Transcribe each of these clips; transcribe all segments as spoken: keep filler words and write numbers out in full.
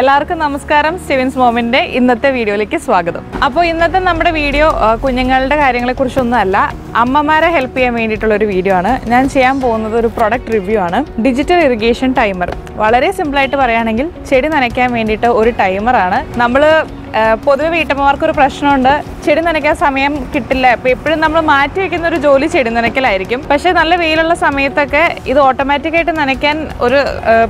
എല്ലാവർക്കും നമസ്കാരം സ്റ്റീവൻസ് മോമിന്റെ ഇന്നത്തെ വീഡിയോയിലേക്ക് സ്വാഗതം. അപ്പോൾ ഇന്നത്തെ നമ്മുടെ വീഡിയോ കുഞ്ഞുങ്ങളുടെ കാര്യങ്ങളെക്കുറിച്ചൊന്നുമല്ല, അമ്മമാരെ ഹെൽപ്പ് ചെയ്യാൻ വേണ്ടിയിട്ടുള്ള ഒരു വീഡിയോ ആണ്. ഞാൻ ചെയ്യാൻ പോകുന്നത് ഒരു പ്രൊഡക്റ്റ് റിവ്യൂ ആണ്. Digital irrigation timer. വളരെ സിമ്പിളായിട്ട് പറയുകയാണെങ്കിൽ ചെടി നനയ്ക്കാൻ വേണ്ടിയിട്ട് ഒരു ടൈമറാണ്. നമ്മൾ പൊതുവെ വീട്ടമ്മമാർക്കൊരു പ്രശ്നമുണ്ട്, ചെടി നനയ്ക്കാൻ സമയം കിട്ടില്ല. അപ്പോൾ എപ്പോഴും നമ്മൾ മാറ്റി വയ്ക്കുന്ന ഒരു ജോലി ചെടി നനയ്ക്കലായിരിക്കും. പക്ഷേ നല്ല വെയിലുള്ള സമയത്തൊക്കെ ഇത് ഓട്ടോമാറ്റിക്കായിട്ട് നനയ്ക്കാൻ ഒരു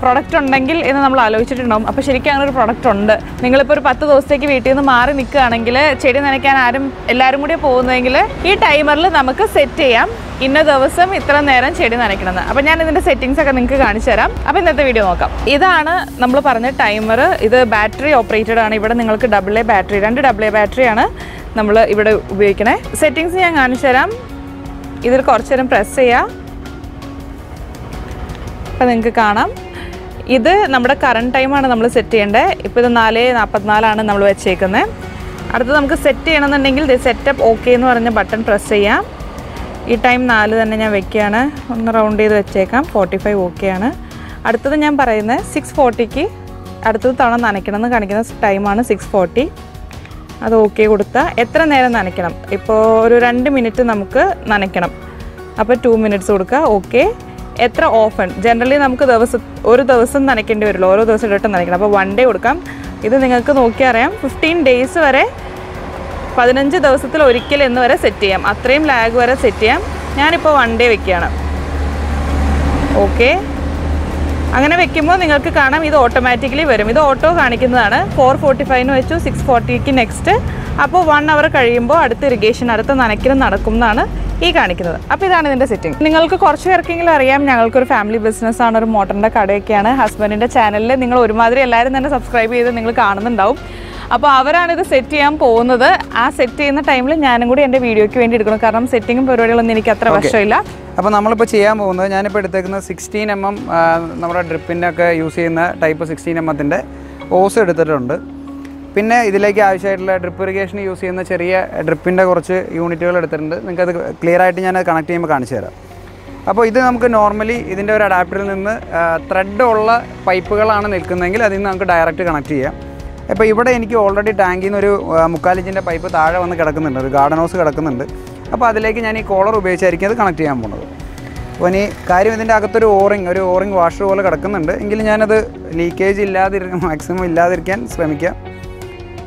പ്രൊഡക്റ്റ് ഉണ്ടെങ്കിൽ എന്ന് നമ്മൾ ആലോചിച്ചിട്ടുണ്ടാകും. അപ്പോൾ ശരിക്കും അങ്ങനെ ഒരു പ്രൊഡക്റ്റ് ഉണ്ട്. നിങ്ങളിപ്പോൾ ഒരു പത്ത് ദിവസത്തേക്ക് വീട്ടിൽ നിന്ന് മാറി നിൽക്കുകയാണെങ്കിൽ, ചെടി നനയ്ക്കാൻ ആരും എല്ലാവരും കൂടി പോകുന്നതെങ്കിൽ ഈ ടൈമറിൽ നമുക്ക് സെറ്റ് ചെയ്യാം, ഇന്ന ദിവസം ഇത്ര നേരം ചെടി നനയ്ക്കണമെന്ന്. അപ്പോൾ ഞാൻ ഇതിൻ്റെ സെറ്റിങ്സ് ഒക്കെ നിങ്ങൾക്ക് കാണിച്ചു തരാം. അപ്പോൾ ഇന്നത്തെ വീഡിയോ നോക്കാം. ഇതാണ് നമ്മൾ പറഞ്ഞ ടൈമർ. ഇത് ബാറ്ററി ഓപ്പറേറ്റഡ് ആണ്. ഇവിടെ നിങ്ങൾക്ക് ഡബിൾ എ ബാറ്ററി, രണ്ട് ഡബിൾ എ ബാറ്ററിയാണ് നമ്മൾ ഇവിടെ ഉപയോഗിക്കണേ. സെറ്റിങ്സ് ഞാൻ കാണിച്ചു തരാം. ഇതിൽ കുറച്ചു നേരം പ്രസ് ചെയ്യാം. അപ്പോൾ നിങ്ങൾക്ക് കാണാം, ഇത് നമ്മുടെ കറണ്ട് ടൈമാണ് നമ്മൾ സെറ്റ് ചെയ്യേണ്ടത്. ഇപ്പോൾ ഇത് നാല് നാൽപ്പത്തിനാലാണ് നമ്മൾ വെച്ചേക്കുന്നത്. അടുത്ത് നമുക്ക് സെറ്റ് ചെയ്യണമെന്നുണ്ടെങ്കിൽ സെറ്റപ്പ് ഓക്കെ എന്ന് പറഞ്ഞ ബട്ടൺ പ്രസ് ചെയ്യാം. ഈ ടൈം നാല് തന്നെ ഞാൻ വെക്കുകയാണ്. ഒന്ന് റൗണ്ട് ചെയ്ത് വെച്ചേക്കാം. ഫോർട്ടി ഫൈവ് ഓക്കെയാണ്. അടുത്തത് ഞാൻ പറയുന്നത് സിക്സ് ഫോർട്ടിക്ക് അടുത്തത് തവണ നനയ്ക്കണമെന്ന് കാണിക്കുന്ന ടൈമാണ് സിക്സ് ഫോർട്ടി. അത് ഓക്കെ കൊടുത്താൽ എത്ര നേരം നനയ്ക്കണം? ഇപ്പോൾ ഒരു രണ്ട് മിനിറ്റ് നമുക്ക് നനയ്ക്കണം. അപ്പോൾ ടു മിനിറ്റ്സ് കൊടുക്കുക. ഓക്കെ. എത്ര ഓഫൺ? ജനറലി നമുക്ക് ദിവസം ഒരു ദിവസം നനയ്ക്കേണ്ടി വരുമല്ലോ, ഓരോ ദിവസം ഇടട്ട് നനയ്ക്കണം. അപ്പോൾ വൺ ഡേ കൊടുക്കാം. ഇത് നിങ്ങൾക്ക് നോക്കിയറിയാം. ഫിഫ്റ്റീൻ ഡേയ്സ് വരെ, പതിനഞ്ച് ദിവസത്തിൽ ഒരിക്കൽ എന്ന് വരെ സെറ്റ് ചെയ്യാം. അത്രയും ലാഗ് വരെ സെറ്റ് ചെയ്യാം. ഞാനിപ്പോൾ വൺ ഡേ വെക്കുകയാണ്. ഓക്കെ. അങ്ങനെ വെക്കുമ്പോൾ നിങ്ങൾക്ക് കാണാം ഇത് ഓട്ടോമാറ്റിക്കലി വരും. ഇത് ഓട്ടോ കാണിക്കുന്നതാണ്. ഫോർ ഫോർട്ടി ഫൈവിന് വെച്ചു, സിക്സ് ഫോർട്ടിക്ക് നെക്സ്റ്റ്. അപ്പോൾ വൺ അവർ കഴിയുമ്പോൾ അടുത്ത ഇറിഗേഷൻ, അടുത്ത നനയ്ക്കലും നടക്കുന്നതാണ് ഈ കാണിക്കുന്നത്. അപ്പോൾ ഇതാണ് ഇതിൻ്റെ സെറ്റിംഗ്. നിങ്ങൾക്ക് കുറച്ച് പേർക്കെങ്കിലും അറിയാം, ഞങ്ങൾക്കൊരു ഫാമിലി ബിസിനസ്സാണ്, ഒരു മോട്ടറിൻ്റെ കടയൊക്കെയാണ്. ഹസ്ബൻഡിൻ്റെ ചാനലിൽ നിങ്ങൾ ഒരുമാതിരി എല്ലാവരും തന്നെ സബ്സ്ക്രൈബ് ചെയ്ത് നിങ്ങൾ കാണുന്നുണ്ടാവും. അപ്പോൾ അവരാണിത് സെറ്റ് ചെയ്യാൻ പോകുന്നത്. ആ സെറ്റ് ചെയ്യുന്ന ടൈമിൽ ഞാനും കൂടി എൻ്റെ വീഡിയോയ്ക്ക് വേണ്ടി എടുക്കണം, കാരണം സെറ്റിങ്ങും പരിപാടികളൊന്നും എനിക്ക് അത്ര വശമില്ല. അപ്പോൾ നമ്മളിപ്പോൾ ചെയ്യാൻ പോകുന്നത്, ഞാനിപ്പോൾ എടുത്തേക്കുന്നത് സിക്സ്റ്റീൻ എം എം നമ്മുടെ ഡ്രിപ്പിനൊക്കെ യൂസ് ചെയ്യുന്ന ടൈപ്പ് സിക്സ്റ്റീൻ എം എമ്മിൻ്റെ ഓസ് എടുത്തിട്ടുണ്ട്. പിന്നെ ഇതിലേക്ക് ആവശ്യമായിട്ടുള്ള ഡ്രിപ്പ് ഇറിഗേഷന് യൂസ് ചെയ്യുന്ന ചെറിയ ഡ്രിപ്പിൻ്റെ കുറച്ച് യൂണിറ്റുകൾ എടുത്തിട്ടുണ്ട്. നിങ്ങൾക്കത് ക്ലിയർ ആയിട്ട് ഞാനത് കണക്ട് ചെയ്യുമ്പോൾ കാണിച്ചു തരാം. അപ്പോൾ ഇത് നമുക്ക് നോർമലി ഇതിൻ്റെ ഒരു അഡാപ്റ്ററിൽ നിന്ന് ത്രെഡ് ഉള്ള പൈപ്പുകളാണ് നിൽക്കുന്നതെങ്കിൽ അതിൽ നിന്ന് നമുക്ക് ഡയറക്റ്റ് കണക്ട് ചെയ്യാം. അപ്പോൾ ഇവിടെ എനിക്ക് ഓൾറെഡി ടാങ്കിൽ നിന്നൊരു മുക്കാൽ ഇഞ്ചിൻ്റെ പൈപ്പ് താഴെ വന്ന് കിടക്കുന്നുണ്ട്, ഒരു ഗാർഡൻ ഹൗസ് കിടക്കുന്നുണ്ട്. അപ്പോൾ അതിലേക്ക് ഞാൻ ഈ കോളർ ഉപയോഗിച്ചായിരിക്കും അത് കണക്ട് ചെയ്യാൻ പോകുന്നത്. അപ്പോൾ ഇനി കാര്യം ഇതിൻ്റെ അകത്തൊരു ഓറിങ് ഒരു ഓറിങ് വാഷർ പോലെ കിടക്കുന്നുണ്ട് എങ്കിൽ ഞാനത് ലീക്കേജ് ഇല്ലാതിരിക്കാൻ മാക്സിമം ഇല്ലാതിരിക്കാൻ ശ്രമിക്കാം.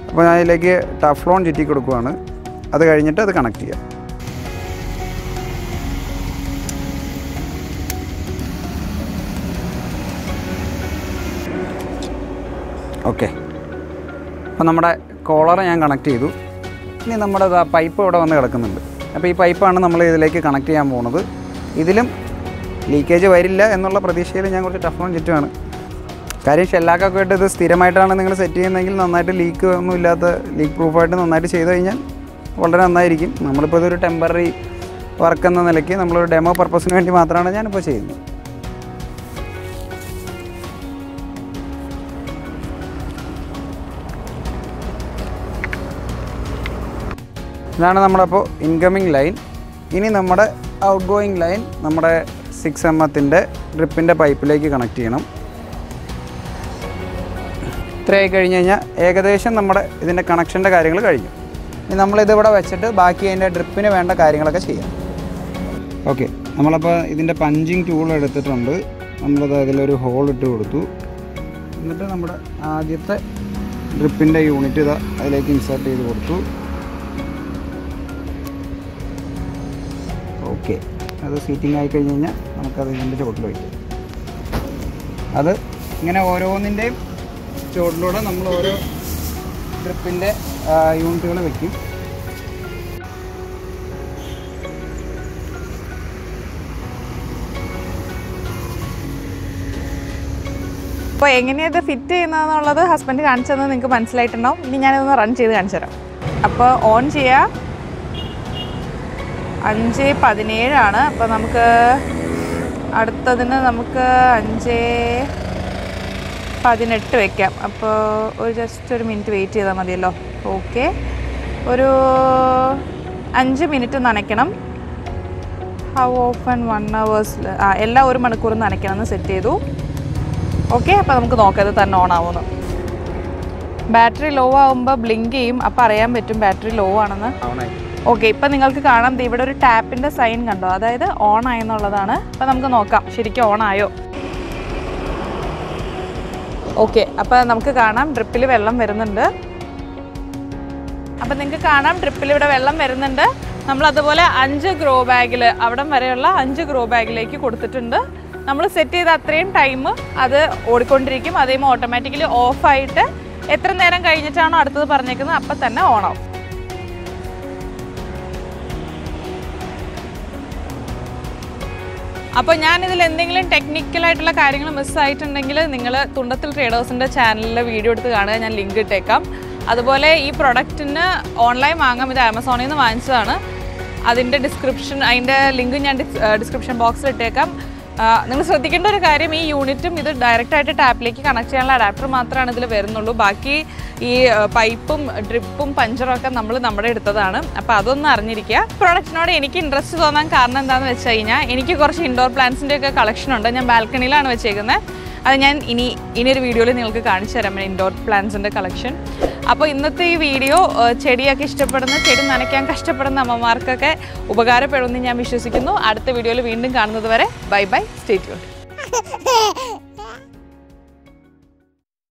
അപ്പോൾ ഞാൻ ഇതിലേക്ക് ടഫ്ലോൺ ചുറ്റി കൊടുക്കുകയാണ്. അത് കഴിഞ്ഞിട്ട് അത് കണക്ട് ചെയ്യാം. ഓക്കെ. അപ്പോൾ നമ്മുടെ കോളർ ഞാൻ കണക്ട് ചെയ്തു. ഇനി നമ്മുടെ പൈപ്പ് ഇവിടെ വന്ന് കിടക്കുന്നുണ്ട്. അപ്പോൾ ഈ പൈപ്പാണ് നമ്മൾ ഇതിലേക്ക് കണക്ട് ചെയ്യാൻ പോകുന്നത്. ഇതിലും ലീക്കേജ് വരില്ല എന്നുള്ള പ്രതീക്ഷയിൽ ഞാൻ കുറച്ച് ടഫ്ലോൺ ചുറ്റുമാണ്. കാര്യം ഷെല്ലാക്കൊക്കെ ആയിട്ട് ഇത് സ്ഥിരമായിട്ടാണ് നിങ്ങൾ സെറ്റ് ചെയ്യുന്നതെങ്കിൽ നന്നായിട്ട് ലീക്ക് ഒന്നും ഇല്ലാത്ത ലീക്ക് പ്രൂഫായിട്ട് നന്നായിട്ട് ചെയ്ത് കഴിഞ്ഞാൽ വളരെ നന്നായിരിക്കും. നമ്മളിപ്പോൾ ഇതൊരു ടെമ്പററി വർക്ക് എന്ന നിലയ്ക്ക് നമ്മളൊരു ഡെമോ പർപ്പസിന് വേണ്ടി മാത്രമാണ് ഞാനിപ്പോൾ ചെയ്യുന്നത്. ഇതാണ് നമ്മളപ്പോൾ ഇൻകമ്മിങ് ലൈൻ. ഇനി നമ്മുടെ ഔട്ട് ഗോയിങ് ലൈൻ നമ്മുടെ സിക്സ് എം എമ്മിൻ്റെ ഡ്രിപ്പിൻ്റെ പൈപ്പിലേക്ക് കണക്ട് ചെയ്യണം. ഇത്രയായി കഴിഞ്ഞ് കഴിഞ്ഞാൽ ഏകദേശം നമ്മുടെ ഇതിൻ്റെ കണക്ഷൻ്റെ കാര്യങ്ങൾ കഴിഞ്ഞു. ഇനി നമ്മളിതിവിടെ വെച്ചിട്ട് ബാക്കി അതിൻ്റെ ഡ്രിപ്പിന് വേണ്ട കാര്യങ്ങളൊക്കെ ചെയ്യാം. ഓക്കെ. നമ്മളപ്പോൾ ഇതിൻ്റെ പഞ്ചിങ് ടൂൾ എടുത്തിട്ടുണ്ട്. നമ്മളത് അതിലൊരു ഹോൾ ഇട്ട് കൊടുത്തു. എന്നിട്ട് നമ്മുടെ ആദ്യത്തെ ഡ്രിപ്പിൻ്റെ യൂണിറ്റ് ഇതാ അതിലേക്ക് ഇൻസേർട്ട് ചെയ്ത് കൊടുത്തു. ഓക്കെ. അത് സീറ്റിംഗ് ആയി കഴിഞ്ഞ് കഴിഞ്ഞാൽ നമുക്കത് ഇതിൻ്റെ ചോട്ടിൽ വയ്ക്കാം. അത് ഇങ്ങനെ ഓരോന്നിൻ്റെയും ചോട്ടിലൂടെ നമ്മൾ ഓരോ ഡ്രിപ്പിൻ്റെ യൂണിറ്റുകൾ വയ്ക്കും. അപ്പോൾ എങ്ങനെയാണ് ഇത് ഫിറ്റ് ചെയ്യുന്നതെന്നുള്ളത് ഹസ്ബൻഡ് കാണിച്ചു തന്നത് നിങ്ങൾക്ക് മനസ്സിലായിട്ടുണ്ടാവും. ഇനി ഞാനിതൊന്ന് റൺ ചെയ്ത് കാണിച്ചു തരാം. അപ്പോൾ ഓൺ ചെയ്യാം. അഞ്ച് പതിനേഴാണ്. അപ്പോൾ നമുക്ക് അടുത്തതിന് നമുക്ക് അഞ്ച് പതിനെട്ട് വയ്ക്കാം. അപ്പോൾ ഒരു ജസ്റ്റ് ഒരു മിനിറ്റ് വെയിറ്റ് ചെയ്താൽ മതിയല്ലോ. ഓക്കെ. ഒരു അഞ്ച് മിനിറ്റ് നനയ്ക്കണം. How often? വൺ അവേഴ്സിൽ ആ എല്ലാ ഒരു മണിക്കൂർ നനയ്ക്കണം എന്ന് സെറ്റ് ചെയ്തു. ഓക്കെ. അപ്പോൾ നമുക്ക് നോക്കാം ഇത് തന്നെ ഓണാവുന്നു. Battery low blink game, battery low. Okay, now you can see a tap in the sign. That is on. Now we can see on. Okay, now we can drip it. Now we can drip it. We have five grow bags. We have five grow bags. We set the time. That is automatically off. If you have to set it on. If you have technical website, you can link to Thundathil Traders channel video. If you have this product online, Amazon is in the description description box. If you have this unit, you can direct tap the adapter. This pipe, drip, puncher, indoor plants collection on the balcony. Indoor plants collection. In this video, I will show you the video. Bye bye, stay tuned.